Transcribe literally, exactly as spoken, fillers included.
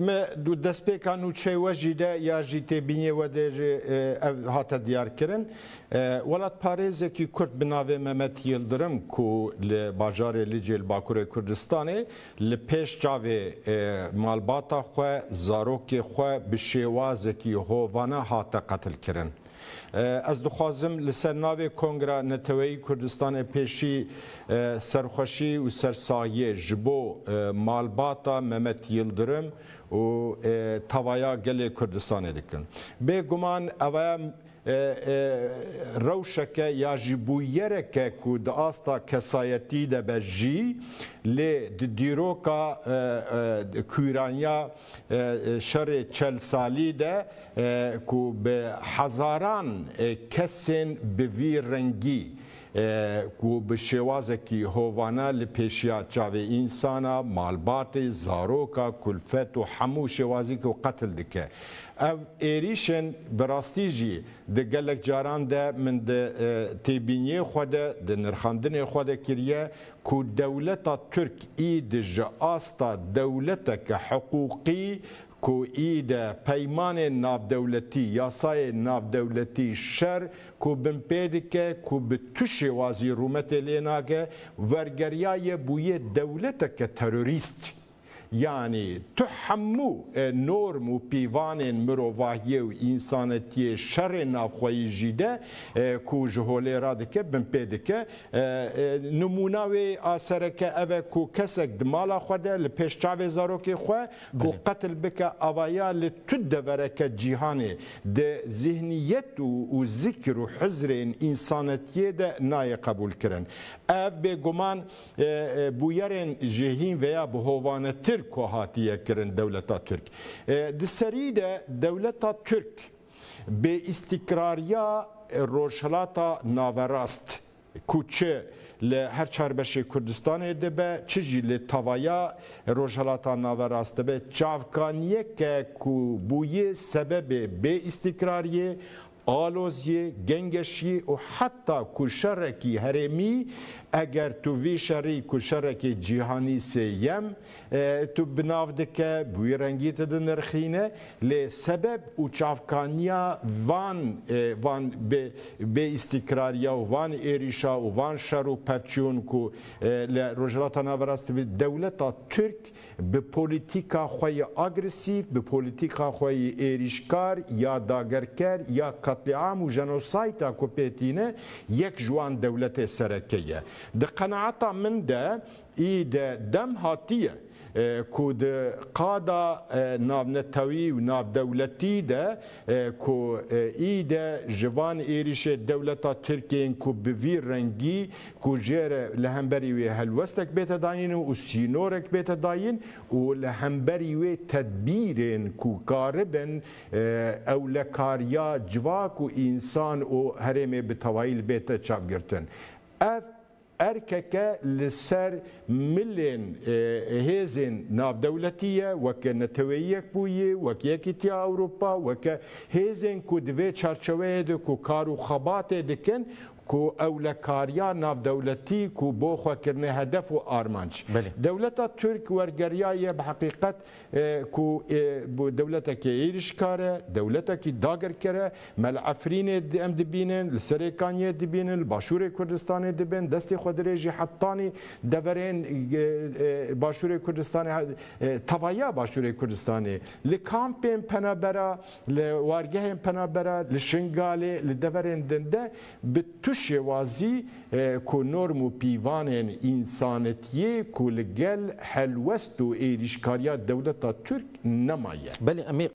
ما دو دست بکنن چه وجیده یا جیت بینی و در هات دیار کردن ولات پاریزه کی کرد بنابه مهمت یلدرم کو لبازار لیجل باکور کردستانه لپش جاوی مالباتا خو زاروک خو بشواز کی هوانا هات قتل کردن. از دخوازم لسناوی کنگره نتوی کردستان پیشی سرخوشی و سرسایه جبو مالباتا مهمت یلدرم و توایا گل کردستان دیکن. به گمان اوام روشك يا جبويرك كود أستا كسايتي دبجي لديروكا كورانيا شر چهل سالي ده كو بحزاران كسن بوي رنجي کو به شوازکی هوانا لپیشیا چاوی انسانا مالبات زاروکا کلفت و همو شوازی که قتل دکه او ایریشن براستیجی ده گلک جاران ده من ده تیبینی خوده ده نرخاندن خوده کریه که دولتا ترک ای ده جاستا دولتا که حقوقی کو ایده پیمان ناف دولتی یاسای ناف دولتی شر کو بمپیده که کو به توش وازی رومت لیناگه ورگریای بوی دولت که تروریست یعنی تحمو نورم و پیوان مروواهی و انسانتی شر نافخوی جیده کو جهولی راده که بمپیده که نموناوی آسره که اوه کو کسک دمالا خوده لپیش چاوی زاروکی خواه کو قتل بکه اوایا لتو دوره که جیهانه ده ذهنیت و ذکر و حزر انسانتیه ده نای قبول کرن. او به گمان بویرین جهین ویا به هوانتر کو هاتیه کرن دولتا ترک د سری ده دولتا ترک به استقراریا روشلاتا ناوراست کوچه له هر چاربش کردستان ده به چجی له توایا روشلاتا ناوراست به چافکانیه که کو بوی سبب به استقراریه آلوزی، گنگشی و حتی کشرکی هرمی اگر تو وی شری کشرکی جهانی سیم تو بنافده که بوی رنگیت ده نرخینه لسبب و چافکانیا وان وان به استقراریا و وان ایریشا و وان شر و پفچون که لرجلاتا نوراست به دولتا ترک به پولیتیکا خوی اگرسیف به پولیتیکا خوی ایریشکار یا داگرکر یا قطعام و جنوسایتا که پیتینه یک جوان دولت سرکیه ده قناعتا من ده ای ده دم هاتیه که ده قادا نابنتوی و نابدولتی ده که ای ده جوان ایریش دولتا ترکیه که بوی رنگی که جره لهمبری و هلوستک بیت داین و سینورک بیت داین و لهمبری و تدبیرین که قاربن اولکاریا جواک و انسان و هرمه بتوایل بیت چاب گرتن. اف أركك للسر ملين هزين ناف دولتية وكنتويك بوية وكيكتيا أوروبا وكهزين كدوية شارشوية دكو كارو خبات دكن كو أولى كاريا ناف دولتي كو بوخوا كرنه هدف و آرمانش دولتا ترك ورقريا بحقيقة كو دولتا كي إيرش كاره دولتا كي داغر كاره مل عفرين ام دبينن السريكانية دبينن الباشور كردستان دبين دستي خدريجي حطاني دبرين باشور كردستان توايا باشور كردستان لكامبين پنابرا لوارجهين پنابرا لشنغالي لدبرين دنده بتوش شوازی که نرم و پیوان انسانیتی کلگل حلوست و ایریشکاریا دولت ترک نمایه.